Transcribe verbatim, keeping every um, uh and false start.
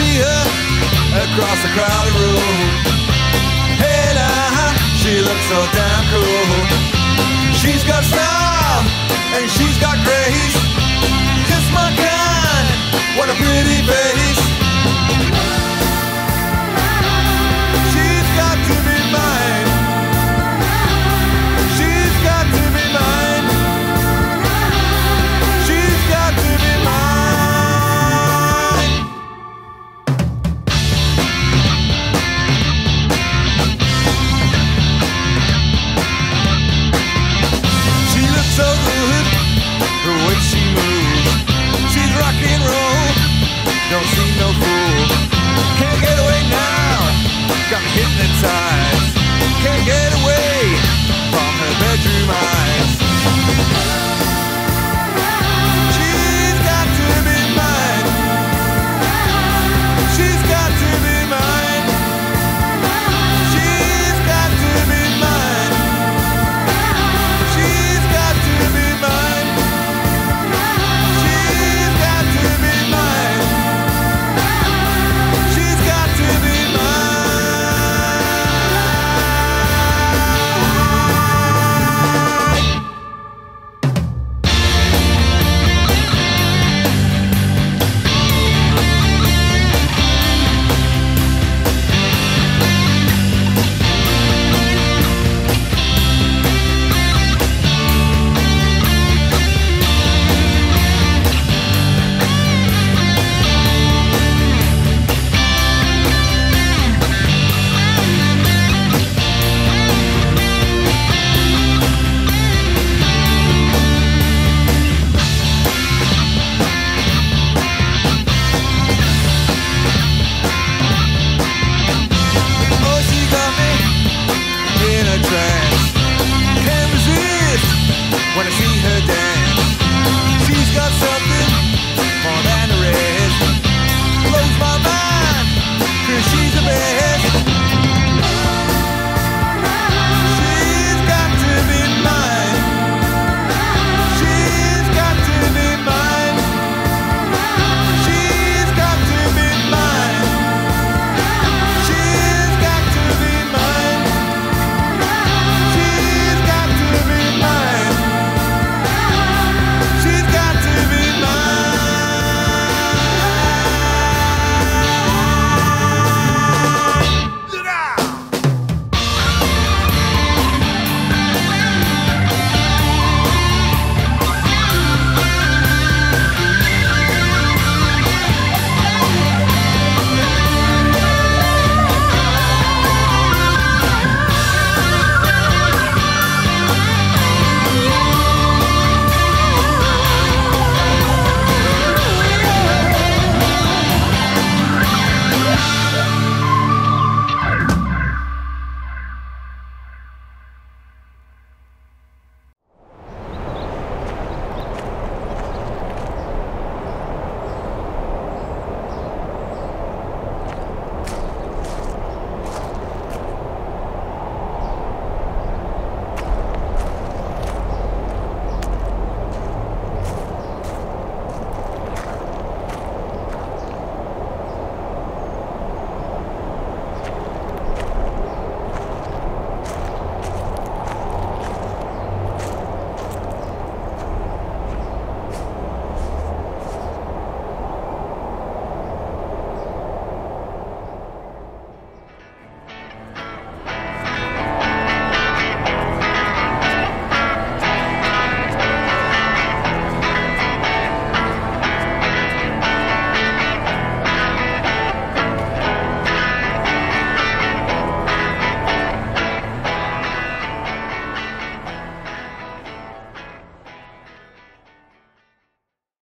see her across the crowded room. Hey now, she looks so damn cool. She's got style and she's got grace. Kiss my girl.